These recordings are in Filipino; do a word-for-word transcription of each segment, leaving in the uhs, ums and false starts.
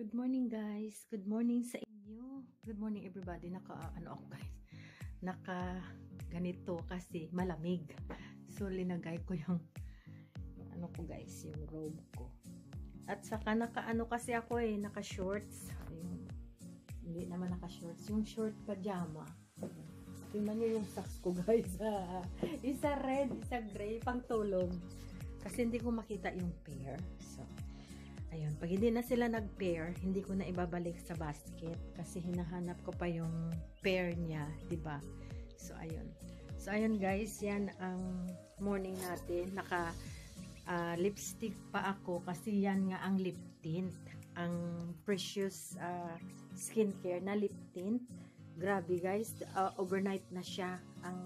Good morning guys. Good morning sa inyo. Good morning everybody. Naka ano ako guys. Naka ganito kasi malamig. So linagay ko yung ano ko guys, yung robe ko. At saka naka ano kasi ako eh, naka shorts. Ayun. Hindi naman naka shorts, yung short pajama. Tingnan niyo yung socks ko guys. Isa red, isa gray pang tulog. Kasi hindi ko makita yung pair. So ayun, pag hindi na sila nag-pair, hindi ko na ibabalik sa basket kasi hinahanap ko pa yung pair niya, di ba? So ayun. So ayun guys, yan ang morning natin. Naka uh, lipstick pa ako kasi yan nga ang lip tint, ang Precious uh, skincare na lip tint. Grabe guys, uh, overnight na siya. Ang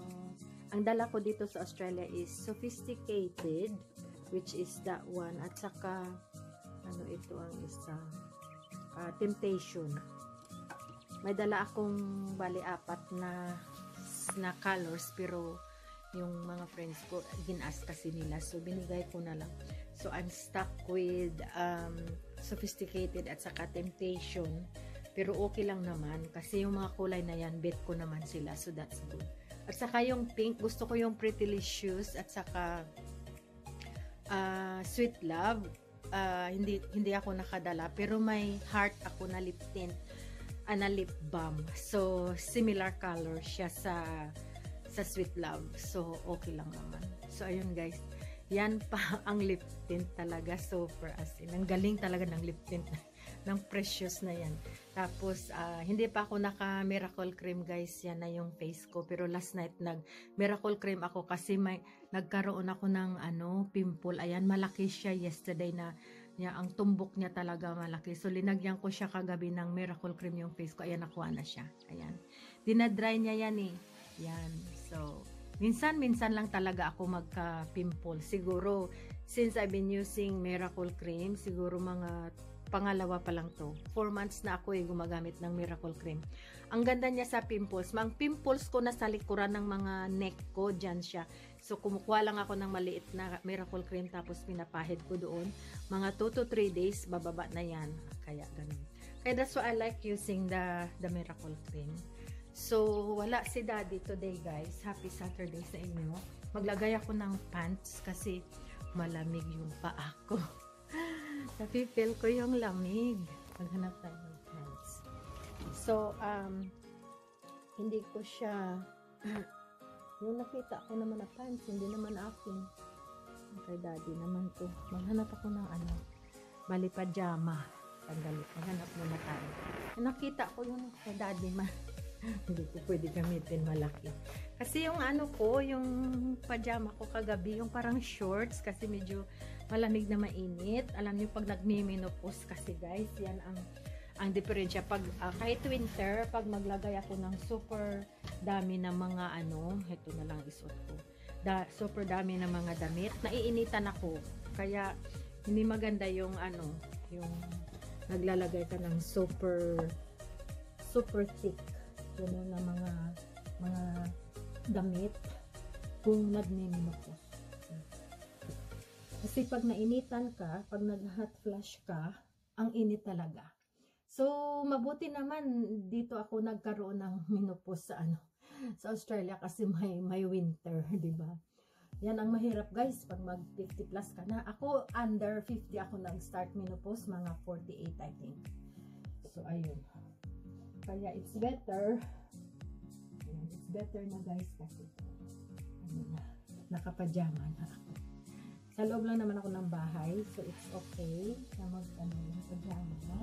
ang dala ko dito sa Australia is Sophisticated, which is that one, at saka ano ito ang isa, uh, Temptation. May dala akong bali apat na na colors, pero yung mga friends ko ginas kasi nila, so binigay ko na lang. So I'm stuck with um, Sophisticated at saka Temptation, pero okay lang naman kasi yung mga kulay na yan bet ko naman sila, so that's good. At saka yung pink, gusto ko yung Pretty-licious at saka uh, Sweet Love. Uh, hindi hindi ako nakadala, pero may heart ako na lip tint, uh, na lip balm. So similar color siya sa sa Sweet Love. So okay lang naman. So ayun guys. Yan pa ang lip tint talaga, super as in. Ang galing talaga ng lip tint ng Precious na yan. Tapos uh, hindi pa ako naka Miracle Cream guys. Yan na yung face ko, pero last night nag Miracle Cream ako kasi may nagkaroon ako ng ano, pimple. Ayan, malaki siya yesterday na niya, ang tumbok niya talaga malaki. So linagyan ko siya kagabi ng Miracle Cream yung face ko. Ayan, nakuha na siya. Ayan. Dinadry niya yan eh. Yan. So minsan-minsan lang talaga ako magka-pimple. Siguro, since I've been using Miracle Cream, siguro mga pangalawa pa lang to. Four months na ako eh, gumagamit ng Miracle Cream. Ang ganda niya sa pimples. Mang pimples ko na sa likuran ng mga neck ko, dyan siya. So, kumukuha lang ako ng maliit na Miracle Cream, tapos pinapahid ko doon. Mga two to three days, bababa na yan. Kaya, ganun. Kaya that's why I like using the, the Miracle Cream. So, wala si Daddy today guys. Happy Saturday sa inyo. Maglagay ako ng pants kasi malamig yung paa ko. Napipil ko yung lamig. Maghanap tayo ng pants. So, um, hindi ko siya, yung nakita ko naman na pants, hindi naman akin. Kay Daddy naman to. Maghanap ako ng ano, bali pajama. Tanggalit. Maghanap muna tayo. Nakita ko yung kay Daddy man. Hindi ko pwede gamitin malaki. Kasi yung ano ko, yung pajama ko kagabi, yung parang shorts, kasi medyo malamig na mainit. Alam niyo pag nagmi-menopause kasi guys, yan ang ang diferensya. Pag uh, kahit winter, pag maglagay ako ng super dami na mga ano, ito na lang isuot ko. Da, super dami na mga damit, naiinitan ako. Kaya hindi maganda yung ano, yung naglalagay ka ng super super thick gano'n na mga mga damit kung nagme-menopause. Kasi pag nainitan ka, pag nag-hot flash ka, ang init talaga. So, mabuti naman dito ako nagkaroon ng menopause sa ano, sa Australia kasi may may winter, 'di ba? Yan ang mahirap guys pag mag fifty plus ka na. Ako under fifty ako nag-start menopause, mga forty-eight I think. So, ayun. Kaya it's better, ayan, it's better na guys kasi ano na, nakapajama na ako. Sa loob lang naman ako ng bahay, so it's okay na mag ano, pajama na.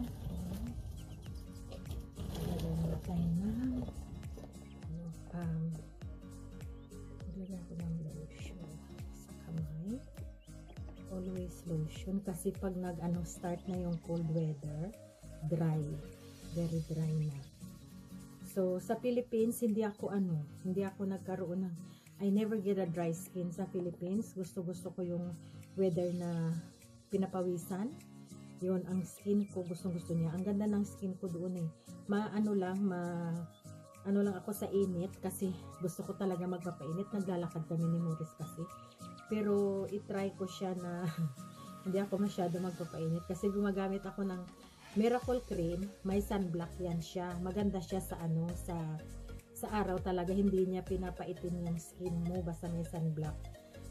Lagay na tayo na yung um, lagay ako ng lotion sa kamay, always lotion kasi pag nag ano, start na yung cold weather, dry, very dry na. So, sa Philippines, hindi ako ano, hindi ako nagkaroon ng, I never get a dry skin sa Philippines. Gusto-gusto ko yung weather na pinapawisan. Yun, ang skin ko, gustong-gusto niya. Ang ganda ng skin ko doon eh. Maano lang, ma, ano lang ako sa init kasi gusto ko talaga magpapainit. Naglalakad kami ni Morris kasi. Pero, itry ko siya na hindi ako masyado magpapainit kasi gumagamit ako ng Miracle Cream, may sunblock yan siya. Maganda siya sa ano, sa sa araw talaga, hindi niya pinapaitim yung skin mo basta may sunblock.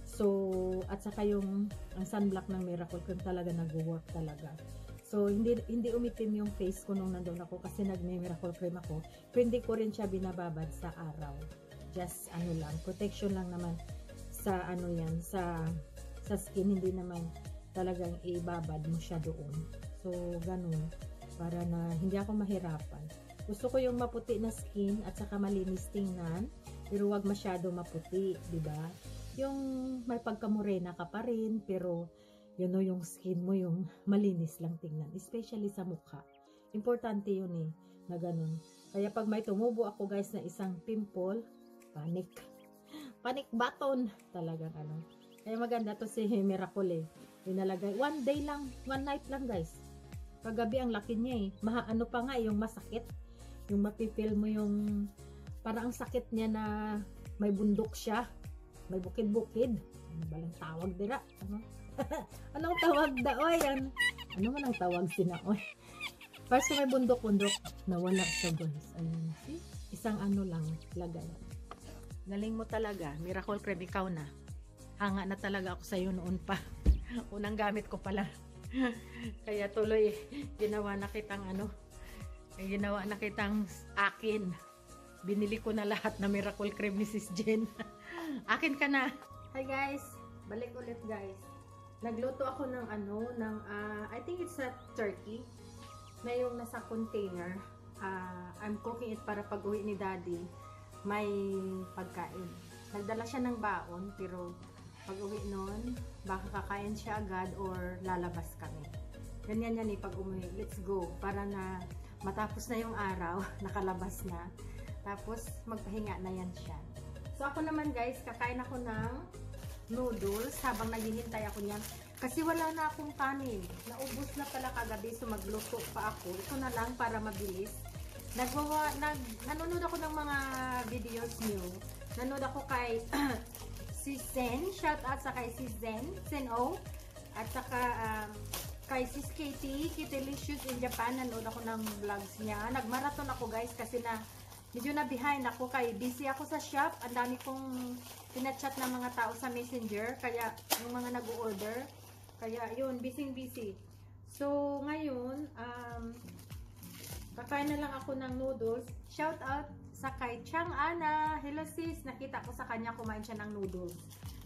So, at saka yung ang sunblock ng Miracle Cream talaga nag-work talaga. So, hindi, hindi umitim yung face ko nung nandun ako kasi nag-Miracle Cream ako. Pero hindi ko rin siya binababad sa araw. Just, ano lang, protection lang naman sa, ano yan, sa, sa skin. Hindi naman talagang ibabad mo siya doon. So, ganun. Para na hindi ako mahirapan. Gusto ko yung maputi na skin at saka malinis tingnan. Pero huwag masyado maputi, diba? Yung may pagkamorena ka pa rin, pero... You know, yung skin mo, yung malinis lang tingnan. Especially sa mukha. Importante yun eh, na ganun. Kaya pag may tumubo ako guys na isang pimple, panic. Panic button. Talagang ano. Kaya maganda to si Miracle eh. Inalagay. One day lang, one night lang guys. Paggabi ang laki niya eh. Mahaano pa nga yung masakit. Yung mapipil mo yung, para ang sakit niya na may bundok siya. May bukid-bukid. Ano ba lang tawag dira? Ano? Anong tawag da? O, yan. Ano man ang tawag sina? O, para sa may bundok-bundok, nawala siya guys. Ayan. See? Isang ano lang, lagay. Galing mo talaga. Miracle Cream, ikaw na. Hanga na talaga ako sa'yo noon pa. Unang gamit ko pala. Kaya tuloy, ginawa na kitang ano, ginawa na kitang akin. Binili ko na lahat na Miracle Cream ni Sis Jen. Akin ka na. Hi guys. Balik ulit guys. Nagluto ako ng ano, ng, uh, I think it's a turkey, na yung nasa container. Uh, I'm cooking it para pag uwi ni daddy, may pagkain. Nagdala siya ng baon, pero pag uwi nun, baka kakain siya agad or lalabas kami. Ganyan yan eh, pag umuwi. Let's go. Para na matapos na yung araw, nakalabas na. Tapos magpahinga na yan siya. So ako naman guys, kakain ako ng noodles habang naghihintay ako niyan kasi wala na akong kanin, naubos na pala kagabi, so magluto pa ako. Ito na lang para mabilis. Nagwawa, nag, nanonood ako ng mga videos niyo. Nanonood ako kay si Zen, shout out sa kay si Zen, Zen O, at saka um, kay sis Katie Kitelicious in Japan. Nanonood ako ng vlogs niya. Nagmarathon ako guys kasi na medyo na behind ako kay busy ako sa shop. Ang dami kong pinachat ng mga tao sa messenger. Kaya yung mga nag-order. Kaya yun, busy busy. So ngayon, um, kakain na lang ako ng noodles. Shout out sa kay Chang'ana. Hello sis, nakita ko sa kanya kumain siya ng noodles.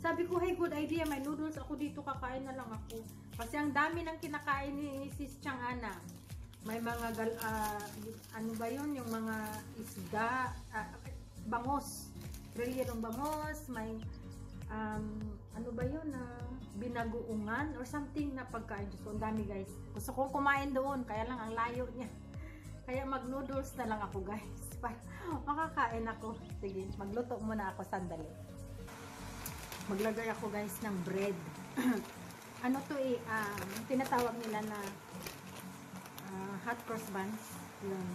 Sabi ko, hey good idea, may noodles ako dito, kakain na lang ako. Kasi ang dami ng kinakain ni sis Chang'ana. May mga, uh, ano ba yun, yung mga isda, uh, bangos, rellenong bangos, may, um, ano ba yun, na uh, binaguungan, or something na pagkain. So, ang dami guys. Gusto kong kumain doon, kaya lang ang layo niya. Kaya mag-noodles na lang ako guys. Para makakain ako. Sige, magluto muna ako sandali. Maglagay ako guys ng bread. Ano to eh, um, tinatawag nila na, Uh, hot cross buns. Yun.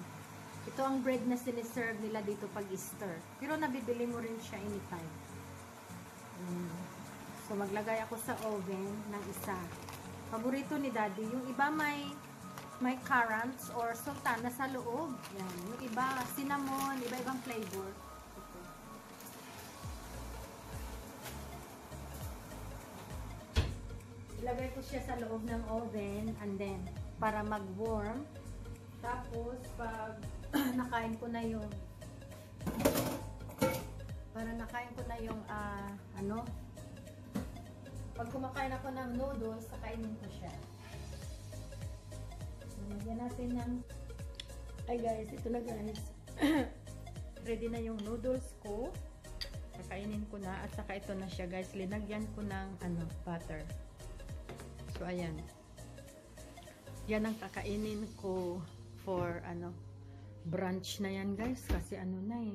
Ito ang bread na siniserve nila dito pag Easter. Pero nabibili mo rin siya anytime. Yun. So maglagay ako sa oven ng isa. Paborito ni daddy. Yung iba may may currants or sultana sa loob. Yan. Yung iba cinnamon, iba-ibang flavor. Ito. Ilagay ko siya sa loob ng oven and then para mag-warm. Tapos, pag nakain ko na yung para nakain ko na yung uh, ano, pag kumakain ako ng noodles, kakainin ko siya. Lagyan natin ng ay guys, ito na guys. Ready na yung noodles ko. Kakainin ko na. At saka ito na siya guys. Linagyan ko ng ano, butter. So, ayan. Yan ang kakainin ko for ano brunch na yan guys kasi ano na eh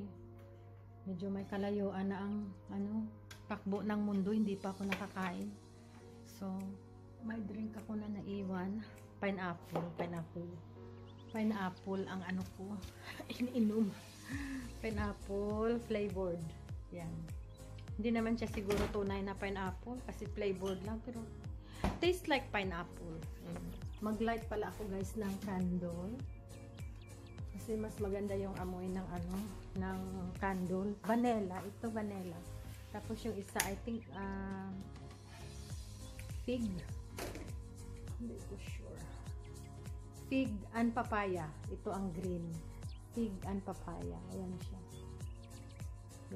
medyo may kalayuan na ang ano takbo ng mundo, hindi pa ako nakakain. So may drink ako na naiwan, pineapple, pineapple. Pineapple ang ano ko ininom. Pineapple flavored. Yan. Hindi naman siya siguro tunay na pineapple kasi flavored lang pero taste like pineapple. Mm. Mag-light pala ako guys ng candle. Kasi mas maganda yung amoy ng ano, ng candle. Vanilla, ito vanilla. Tapos yung isa, I think, uh, fig. Hindi ko sure. Fig and papaya. Ito ang green. Fig and papaya. Ayan siya.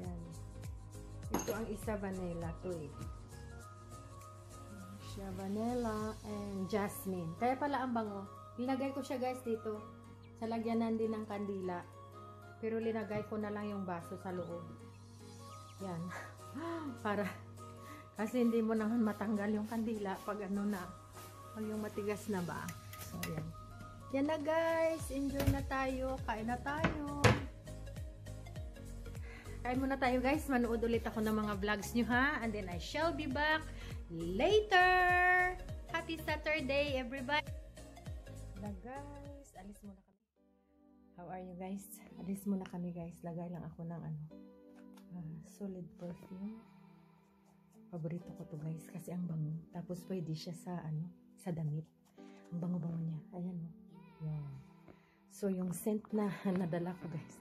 Ayan. Ito ang isa vanilla to eh. Siya vanilla and jasmine. Kaya pala ang bango. Linagay ko siya guys dito. Sa lagyanan din ng kandila. Pero linagay ko na lang yung baso sa loob. Yan. Para kasi hindi mo naman matanggal yung kandila pag ano na. Pag yung matigas na ba. So yan. Yan na guys. Enjoy na tayo. Kain na tayo. Kain muna tayo guys. Manood ulit ako ng mga vlogs nyo ha. And then I shall be back later. Happy Saturday everybody. Na guys. Alis muna kami. How are you guys? Alis muna kami guys. Lagay lang ako ng ano. Uh, solid perfume. Paborito ko to guys. Kasi ang bango. Tapos pwede siya sa ano. Sa damit. Ang bango-bango niya. Ayan mo. Yeah. So yung scent na nadala ko guys.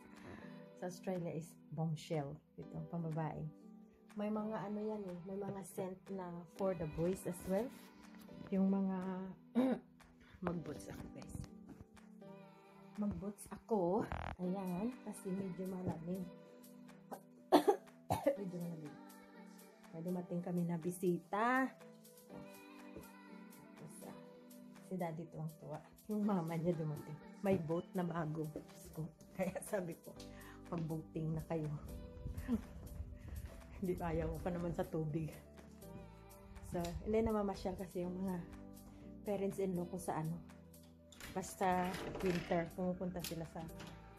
Sa Australia is bombshell. Ito, pambabae. May mga ano yan eh. May mga scent na for the boys as well. Yung mga magboots ako guys. Magboots ako. Ayan. Kasi medyo malamig. Medyo malamig. Kaya dumating kami na bisita. Tapos, uh, si daddy tuwang-tuwa. Yung mama niya dumating. May boat na bago. So, kaya sabi ko, pag-boating na kayo. Hindi pa ayaw pa naman sa tubig. So, hindi na mamasyal kasi yung mga parents-in-law ko sa ano. Basta winter, pumupunta sila sa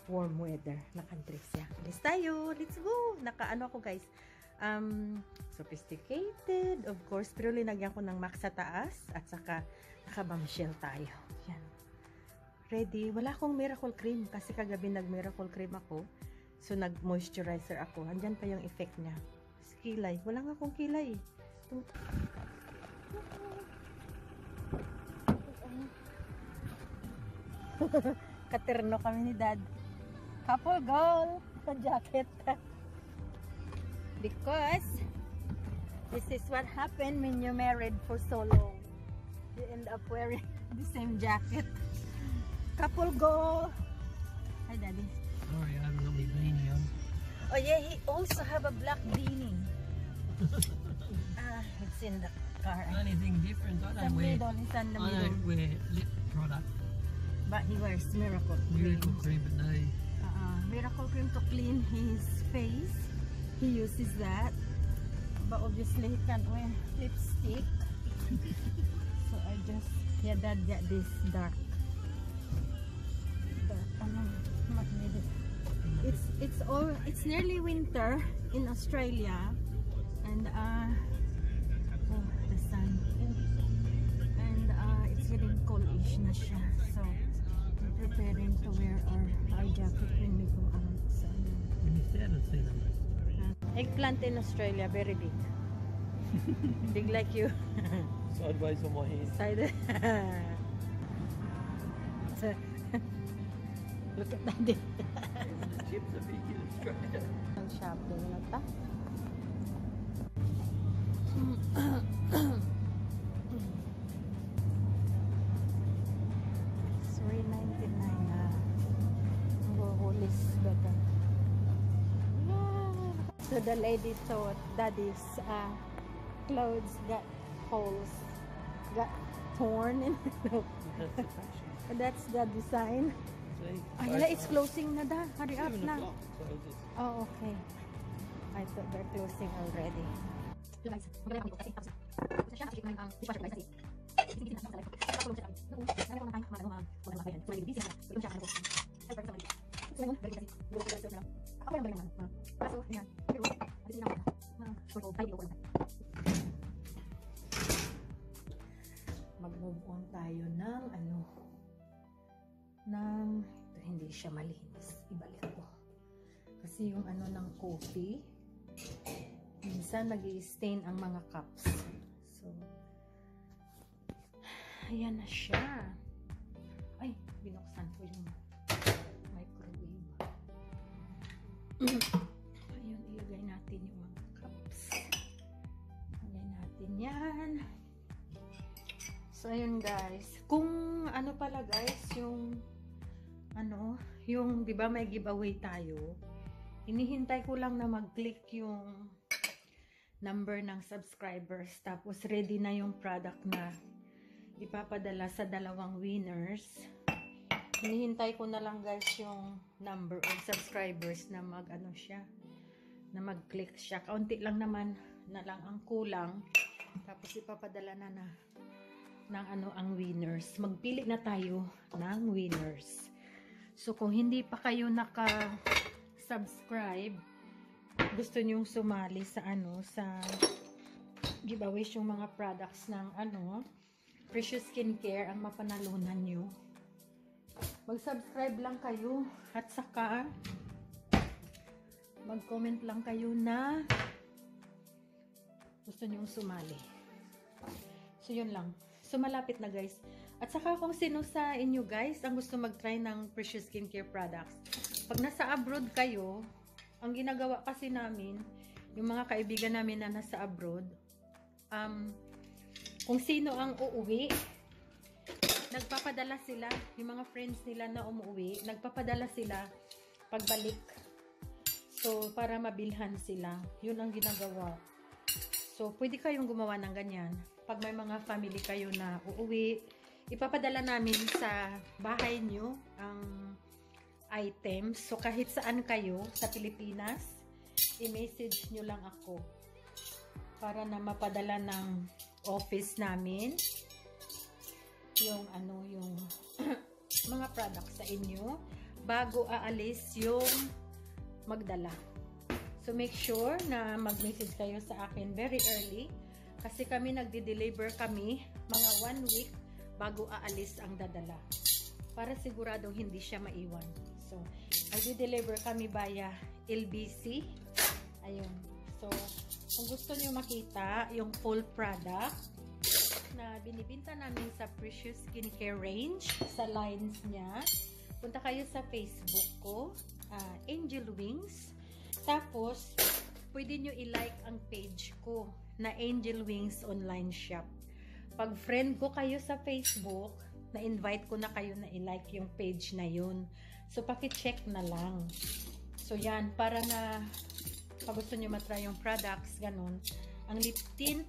warm weather na countries. Yeah. Alis tayo! Let's go! Naka-ano ako guys. Um, sophisticated, of course. Pero linagyan ko ng max sa taas. At saka, naka-bombshell tayo. Yan. Ready. Wala akong miracle cream. Kasi kagabi nag-miracle cream ako. So, nag-moisturizer ako. Andyan pa yung effect niya. Kilay. Wala nga akong kilay. Ito. Katerno kami ni dad. Couple goal. Sa jacket. Because this is what happened when you married for so long. You end up wearing the same jacket. Couple goal. Hi, daddy. Sorry, I have a lovely beanie on. Oh yeah, he also have a black beanie. Ah, it's in the car. Anything different? I don't wear. I don't wear lip product. But he wears miracle cream. Miracle cream, but no. Uh, miracle cream to clean his face. He uses that, but obviously he can't wear lipstick. So I just yeah, dad got this dark. It's it's all it's nearly winter in Australia, and uh, oh, the sun, and uh, it's getting coldish na siya. So we're preparing to wear our our jacket when we go out. So eggplant in Australia very big, big like you. Sideways on my head. Side. So, look at that. Chips are big in Australia. Shopping nata. Three ninety nine. Go less better. So the lady thought daddy's uh, clothes got holes, got torn, and that's the fashion. That's the design. Oh, yeah, it's closing na da. Hurry up na. Oh, okay. I thought they're closing already. Mag-move on tayo ng ano nang ito hindi siya malinis. Ibalik ko. Kasi yung ano ng coffee, minsan nag-i-stain ang mga cups. So, Ayan na siya. Ay, binuksan ko yung microwave. Ayun, ilagay natin yung mga cups. Ilagay natin yan. So, ayun guys. Kung ano pala guys, yung ano, yung di ba may giveaway tayo, inihintay ko lang na mag-click yung number ng subscribers. Tapos, ready na yung product na ipapadala sa dalawang winners. Hinihintay ko na lang guys yung number of subscribers na mag ano siya, na mag click siya. Kaunti lang naman na lang ang kulang, tapos ipapadala na na ng ano ang winners. Magpili na tayo ng winners. So kung hindi pa kayo naka subscribe, gusto niyong sumali sa ano, sa giveaway yung mga products ng ano Precious Skincare ang mapanalunan nyo. Mag-subscribe lang kayo at saka mag-comment lang kayo na gusto nyong sumali. So, yun lang. So, malapit na guys. At saka kung sino sa inyo guys ang gusto mag-try ng Precious Skincare products. Pag nasa abroad kayo, ang ginagawa kasi namin, yung mga kaibigan namin na nasa abroad, um, kung sino ang uuwi, nagpapadala sila, yung mga friends nila na umuwi, nagpapadala sila pagbalik. So, para mabilhan sila. Yun ang ginagawa. So, pwede kayong gumawa ng ganyan. Pag may mga family kayo na uuwi, ipapadala namin sa bahay nyo ang items. So, kahit saan kayo sa Pilipinas, i-message nyo lang ako para na mapadala ng office namin yung ano yung mga products sa inyo bago aalis yung magdala. So make sure na mag-message kayo sa akin very early kasi kami nagde-deliver kami mga one week bago aalis ang dadala para sigurado hindi siya maiwan. So nagde-deliver kami via L B C. Ayun. So kung gusto niyo makita yung full product na binibinta namin sa Precious Skincare range, sa lines niya, punta kayo sa Facebook ko, uh, Angel Wings. Tapos, pwede niyo i-like ang page ko na Angel Wings Online Shop. Pag friend ko kayo sa Facebook, na-invite ko na kayo na i-like yung page na yun. So, paki-check na lang. So, yan. Para na pag gusto nyo matry yung products, ganun. Ang lip tint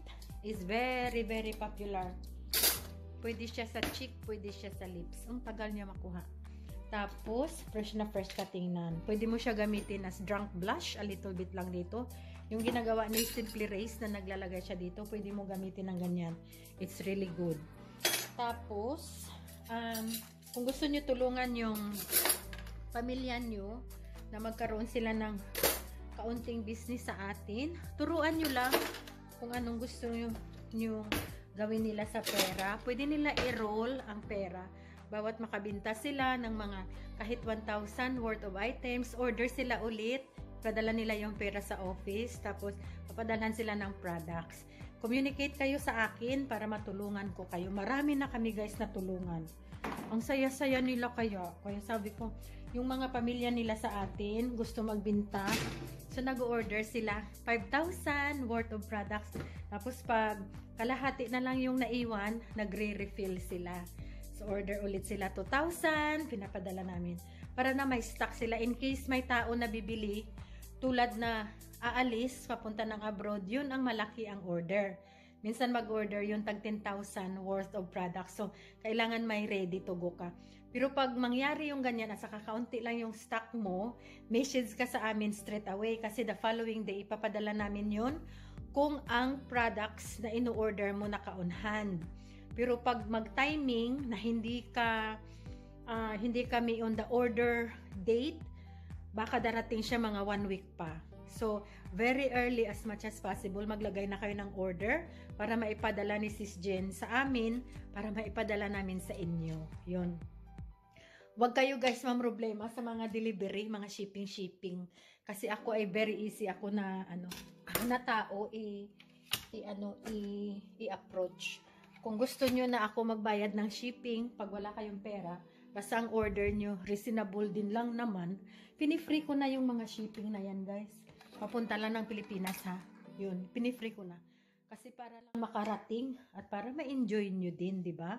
is very, very popular. Pwede siya sa cheek, pwede siya sa lips. Ang tagal niya makuha. Tapos, fresh na fresh ka tingnan. Pwede mo siya gamitin as drunk blush, a little bit lang dito. Yung ginagawa ni Simply Race na naglalagay siya dito, pwede mo gamitin ng ganyan. It's really good. Tapos, um, kung gusto nyo tulungan yung pamilya nyo na magkaroon sila ng kaunting business sa atin, turuan nyo lang kung anong gusto nyo, nyo gawin nila sa pera. Pwede nila i-roll ang pera. Bawat makabinta sila ng mga kahit one thousand worth of items, order sila ulit, padala nila yung pera sa office, tapos papadalan sila ng products. Communicate kayo sa akin para matulungan ko kayo. Marami na kami guys na tulungan. Ang saya-saya nila kaya. Kaya sabi ko, yung mga pamilya nila sa atin, gusto magbinta. So, nag-order sila five thousand worth of products. Tapos, pag kalahati na lang yung naiwan, nagre-refill sila. So, order ulit sila two thousand, pinapadala namin. Para na may stock sila. In case may tao na bibili, tulad na aalis, papunta ng abroad, yun ang malaki ang order. Minsan mag-order yung tag ten thousand worth of products. So, kailangan may ready to go ka. Pero pag mangyari yung ganyan, at saka kaunti lang yung stock mo, message ka sa amin straight away kasi the following day, ipapadala namin yun kung ang products na in-order mo naka on hand. Pero pag mag-timing na hindi ka, uh, hindi kami on the order date, baka darating siya mga one week pa. So, very early as much as possible, maglagay na kayo ng order para maipadala ni Sis Jen sa amin, para maipadala namin sa inyo. Yun. Huwag kayo guys mamroblema sa mga delivery, mga shipping-shipping. Kasi ako ay very easy. Ako na, ano, na tao, i-approach. I, i, ano, i, i Kung gusto nyo na ako magbayad ng shipping, pag wala kayong pera, basta ang order nyo, reasonable din lang naman, pinifree ko na yung mga shipping na yan, guys. Papunta lang ng Pilipinas, ha? Yun, pinifree ko na. Kasi para lang makarating at para ma-enjoy nyo din, di ba?